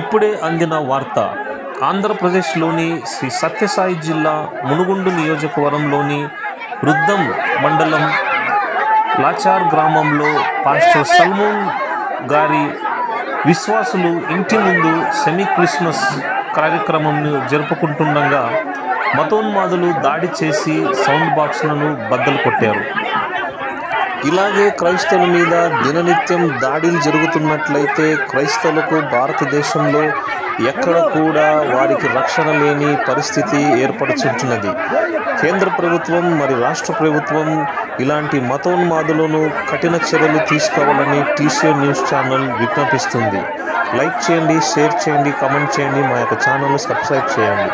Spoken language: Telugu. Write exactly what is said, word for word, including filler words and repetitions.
ఇప్పుడే అందిన వార్త. ఆంధ్రప్రదేశ్లోని శ్రీ సత్యసాయి జిల్లా మునుగొండ నియోజకవర్గంలోని రుద్దం మండలం లాచార్ గ్రామంలో పాస్టర్ సల్మూన్ గారి విశ్వాసులు ఇంటి ముందు సెమీ క్రిస్మస్ కార్యక్రమంను జరుపుకుంటుండగా మతోన్మాదులు దాడి చేసి సౌండ్ బాక్స్లను బద్దలు కొట్టారు. ఇలాగే క్రైస్తవుల మీద దిననిత్యం దాడులు జరుగుతున్నట్లయితే క్రైస్తవులకు భారతదేశంలో ఎక్కడ కూడా వారికి రక్షణ లేని పరిస్థితి ఏర్పడుచుంటున్నది. కేంద్ర ప్రభుత్వం మరియు రాష్ట్ర ప్రభుత్వం ఇలాంటి మతోన్మాదులను కఠిన చర్యలు తీసుకోవాలని టీసీఓ న్యూస్ ఛానల్ విజ్ఞాపిస్తుంది. లైక్ చేయండి, షేర్ చేయండి, కామెంట్ చేయండి, మా యొక్క ఛానల్ను సబ్స్క్రైబ్ చేయండి.